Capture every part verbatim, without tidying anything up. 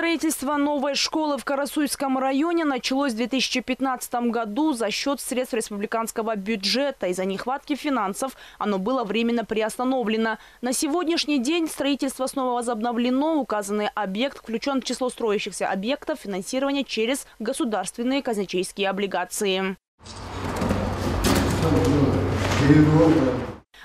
Строительство новой школы в Карасуйском районе началось в две тысячи пятнадцатом году за счет средств республиканского бюджета. Из-за нехватки финансов оно было временно приостановлено. На сегодняшний день строительство снова возобновлено. Указанный объект включен в число строящихся объектов финансирования через государственные казначейские облигации.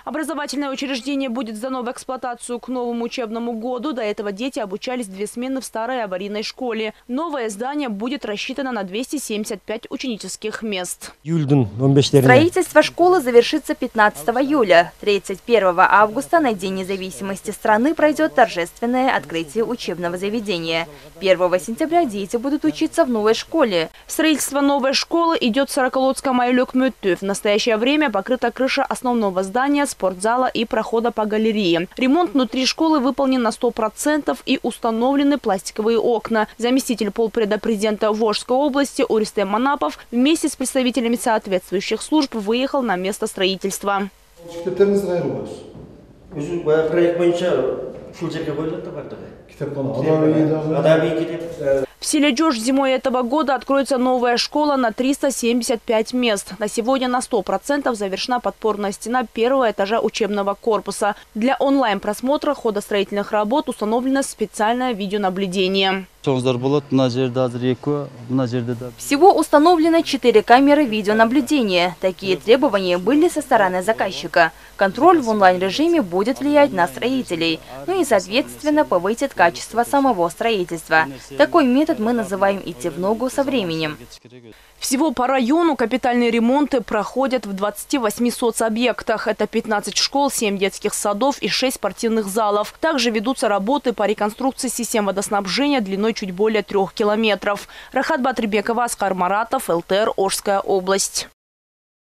Образовательное учреждение будет сдано в эксплуатацию к новому учебному году. До этого дети обучались две смены в старой аварийной школе. Новое здание будет рассчитано на двести семьдесят пять ученических мест. Строительство школы завершится пятнадцатого июля. тридцать первого августа на День независимости страны пройдет торжественное открытие учебного заведения. первого сентября дети будут учиться в новой школе. Строительство новой школы идет в Сароколотском айыле өкмөтү. В настоящее время покрыта крыша основного здания с спортзала и прохода по галерее. Ремонт внутри школы выполнен на сто процентов и установлены пластиковые окна. Заместитель полпреда президента Волжской области Уристем Манапов вместе с представителями соответствующих служб выехал на место строительства. В селе Джош зимой этого года откроется новая школа на триста семьдесят пять мест. На сегодня на сто процентов завершена подпорная стена первого этажа учебного корпуса. Для онлайн-просмотра хода строительных работ установлено специальное видеонаблюдение. Всего установлено четыре камеры видеонаблюдения. Такие требования были со стороны заказчика. Контроль в онлайн-режиме будет влиять на строителей, ну и, соответственно, повысит качество самого строительства. Такой метод мы называем «идти в ногу со временем». Всего по району капитальные ремонты проходят в двадцати восьми соцобъектах. Это пятнадцать школ, семь детских садов и шесть спортивных залов. Также ведутся работы по реконструкции систем водоснабжения длиной чуть более трех километров. Рахат Батрибекова, Скармаратов, ЭлТР, Орская область.